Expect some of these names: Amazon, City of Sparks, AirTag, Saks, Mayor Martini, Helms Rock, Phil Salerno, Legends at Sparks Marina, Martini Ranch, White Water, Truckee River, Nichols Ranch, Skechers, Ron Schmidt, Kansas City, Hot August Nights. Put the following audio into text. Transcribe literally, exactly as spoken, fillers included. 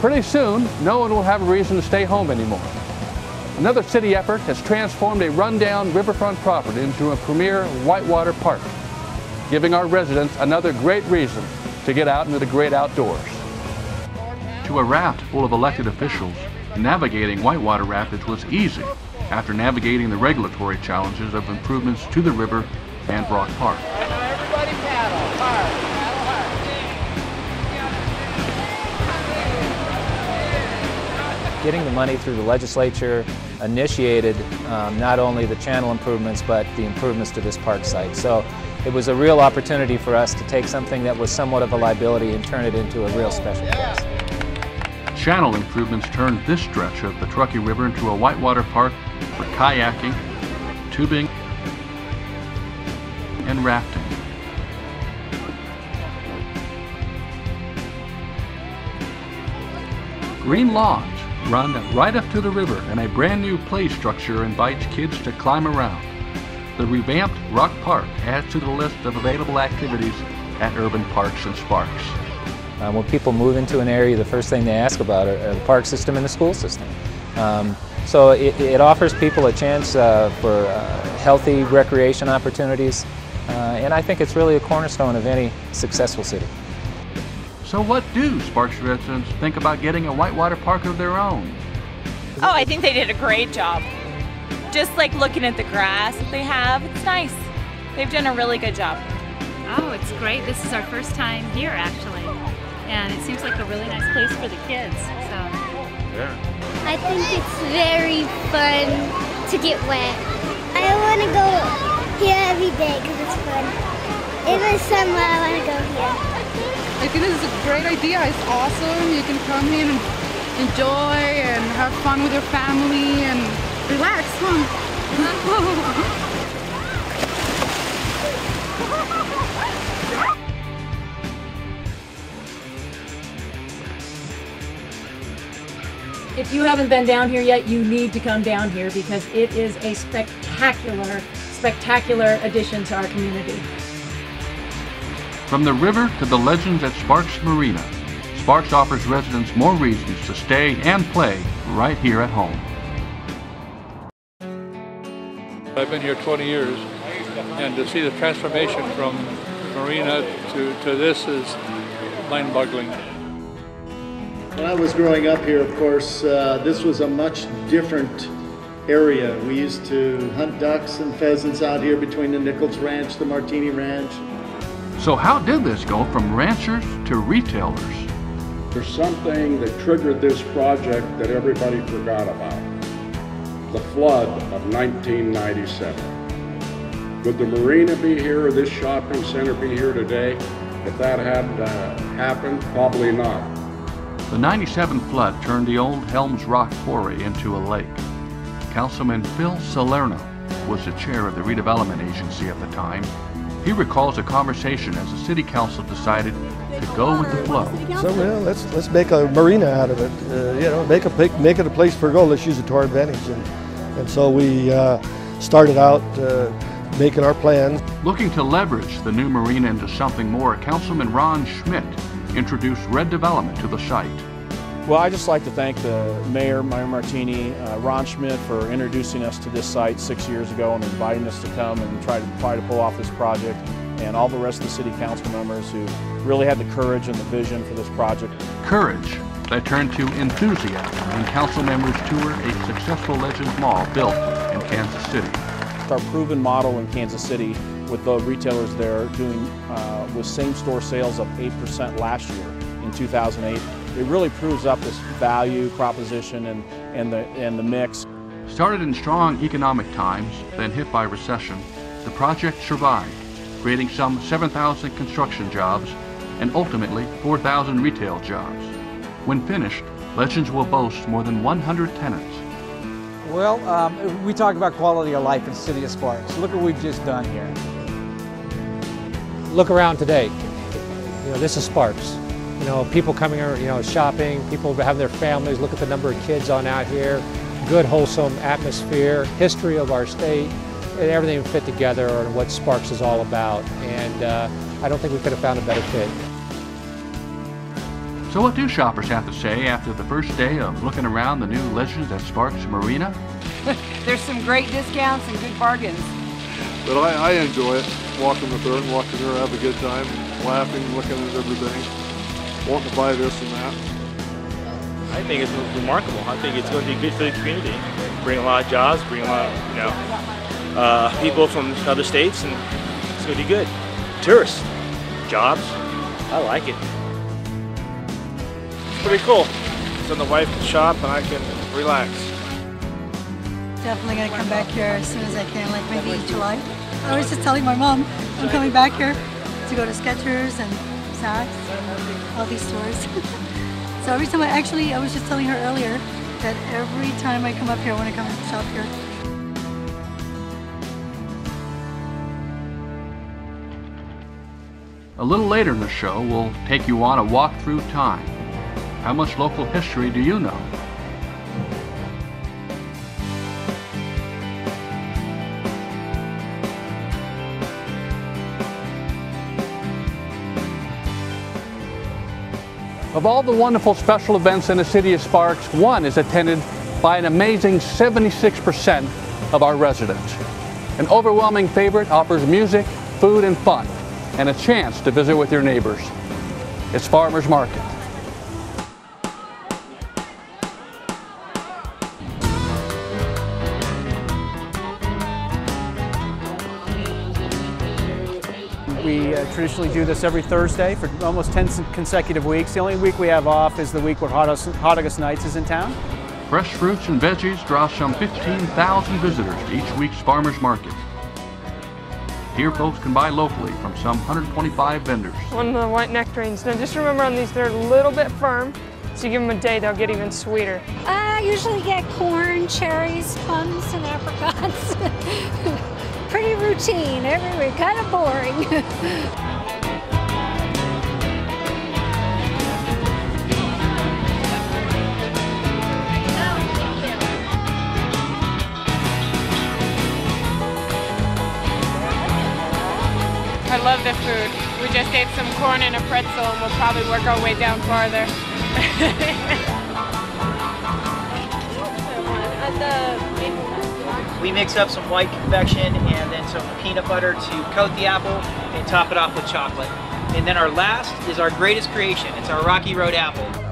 Pretty soon, no one will have a reason to stay home anymore. Another city effort has transformed a rundown riverfront property into a premier whitewater park, giving our residents another great reason to get out into the great outdoors. To a raft full of elected officials, navigating whitewater rapids was easy after navigating the regulatory challenges of improvements to the river and Brock Park. Everybody paddle hard. Getting the money through the legislature initiated um, not only the channel improvements, but the improvements to this park site. So it was a real opportunity for us to take something that was somewhat of a liability and turn it into a real special place. Channel improvements turned this stretch of the Truckee River into a whitewater park for kayaking, tubing, and rafting. Green lawns run right up to the river, and a brand new play structure invites kids to climb around. The revamped Rock Park adds to the list of available activities at urban parks and Sparks. Um, when people move into an area, the first thing they ask about are, are the park system and the school system. Um, so it, it offers people a chance uh, for uh, healthy recreation opportunities, uh, and I think it's really a cornerstone of any successful city. So what do Sparks residents think about getting a whitewater park of their own? Oh, I think they did a great job. Just like looking at the grass that they have, it's nice. They've done a really good job. Oh, it's great. This is our first time here, actually. And it seems like a really nice place for the kids, so. Yeah. I think it's very fun to get wet. I want to go here every day because it's fun. In the summer, I want to go here. I think this is a great idea. It's awesome. You can come in and enjoy and have fun with your family and relax. If you haven't been down here yet, you need to come down here because it is a spectacular, spectacular addition to our community. From the river to the Legends at Sparks Marina, Sparks offers residents more reasons to stay and play right here at home. I've been here twenty years, and to see the transformation from marina to, to this is mind-boggling. When I was growing up here, of course, uh, this was a much different area. We used to hunt ducks and pheasants out here between the Nichols Ranch, the Martini Ranch. So how did this go from ranchers to retailers? There's something that triggered this project that everybody forgot about. The flood of nineteen ninety-seven. Would the marina be here or this shopping center be here today? If that had uh, happened, probably not. The ninety-seven flood turned the old Helms Rock quarry into a lake. Councilman Phil Salerno was the chair of the redevelopment agency at the time. He recalls a conversation as the city council decided to go with the flow. So, well, let's let's make a marina out of it. Uh, you know, make a make it a place for gold. Let's use it to our advantage. And, and so we uh, started out uh, making our plans. Looking to leverage the new marina into something more, Councilman Ron Schmidt introduced red development to the site. Well, I'd just like to thank the mayor, Mayor Martini, uh, Ron Schmidt, for introducing us to this site six years ago and inviting us to come and try to try to pull off this project, and all the rest of the city council members who really had the courage and the vision for this project. Courage that turned to enthusiasm when council members toured a successful Legends Mall built in Kansas City. Our proven model in Kansas City, with the retailers there doing uh, with same-store sales up eight percent last year in two thousand eight. It really proves up this value proposition and, and, the, and the mix. Started in strong economic times, then hit by recession, the project survived, creating some seven thousand construction jobs and ultimately four thousand retail jobs. When finished, Legends will boast more than one hundred tenants. Well, um, we talk about quality of life in the City of Sparks. Look what we've just done here. Look around today. You know, this is Sparks. You know, people coming, you know, shopping, people having their families, look at the number of kids on out here, good, wholesome atmosphere, history of our state, and everything fit together on what Sparks is all about. And uh, I don't think we could have found a better fit. So what do shoppers have to say after the first day of looking around the new Legends at Sparks Marina? There's some great discounts and good bargains. But I, I enjoy it, walking with her and walking her, have a good time, laughing, looking at everything, wanting to buy this and that. I think it's remarkable. I think it's going to be good for the community. Bring a lot of jobs, bring a lot of, you know, uh, people from other states, and it's going to be good. Tourists, jobs, I like it. Pretty cool. It's in the wife shop and I can relax. Definitely going to come back here as soon as I can, like maybe July. I was just telling my mom I'm coming back here to go to Skechers and Saks, all these stores. So every time I actually, I was just telling her earlier that every time I come up here, I want to come shop here. A little later in the show, we'll take you on a walk through time. How much local history do you know? Of all the wonderful special events in the City of Sparks, one is attended by an amazing seventy-six percent of our residents. An overwhelming favorite offers music, food, and fun, and a chance to visit with your neighbors. It's Farmers Market. We uh, traditionally do this every Thursday for almost ten consecutive weeks. The only week we have off is the week where Hot August Nights is in town. Fresh fruits and veggies draw some fifteen thousand visitors to each week's farmers market. Here folks can buy locally from some one hundred twenty-five vendors. One of the white nectarines. Now just remember on these, they're a little bit firm. So you give them a day, they'll get even sweeter. I usually get corn, cherries, plums, and apricots. Pretty routine every week, kind of boring. I love the food. We just ate some corn and a pretzel, and we'll probably work our way down farther. We mix up some white confection and then some peanut butter to coat the apple and top it off with chocolate. And then our last is our greatest creation. It's our Rocky Road apple.